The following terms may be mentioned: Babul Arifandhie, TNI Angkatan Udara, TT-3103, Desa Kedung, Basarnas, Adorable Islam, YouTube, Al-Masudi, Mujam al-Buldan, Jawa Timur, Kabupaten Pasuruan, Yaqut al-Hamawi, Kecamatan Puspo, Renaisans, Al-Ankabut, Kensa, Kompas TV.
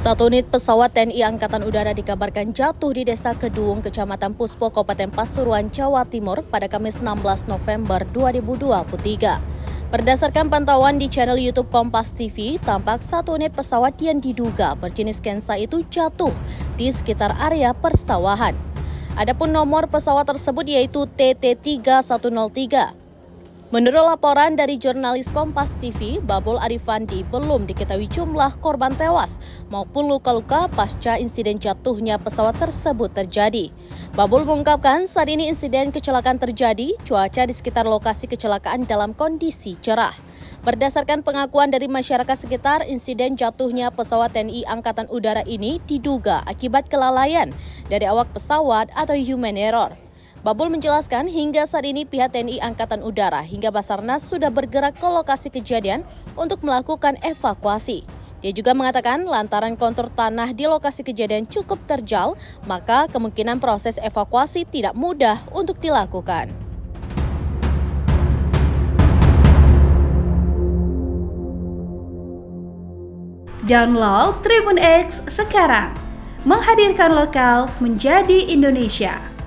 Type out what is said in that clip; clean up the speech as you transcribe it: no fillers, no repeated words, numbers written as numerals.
Satu unit pesawat TNI Angkatan Udara dikabarkan jatuh di Desa Kedung, Kecamatan Puspo, Kabupaten Pasuruan, Jawa Timur pada Kamis 16 November 2023. Berdasarkan pantauan di channel YouTube Kompas TV, tampak satu unit pesawat yang diduga berjenis Kensa itu jatuh di sekitar area persawahan. Adapun nomor pesawat tersebut yaitu TT-3103. Menurut laporan dari jurnalis Kompas TV, Babul Arifandhie, belum diketahui jumlah korban tewas maupun luka-luka pasca insiden jatuhnya pesawat tersebut terjadi. Babul mengungkapkan saat ini insiden kecelakaan terjadi, cuaca di sekitar lokasi kecelakaan dalam kondisi cerah. Berdasarkan pengakuan dari masyarakat sekitar, insiden jatuhnya pesawat TNI Angkatan Udara ini diduga akibat kelalaian dari awak pesawat atau human error. Babul menjelaskan hingga saat ini pihak TNI Angkatan Udara hingga Basarnas sudah bergerak ke lokasi kejadian untuk melakukan evakuasi. Dia juga mengatakan lantaran kontur tanah di lokasi kejadian cukup terjal, maka kemungkinan proses evakuasi tidak mudah untuk dilakukan. Download Tribun X sekarang, menghadirkan lokal menjadi Indonesia.